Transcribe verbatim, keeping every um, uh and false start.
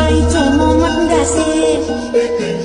Ai cho mô mắt đã xem.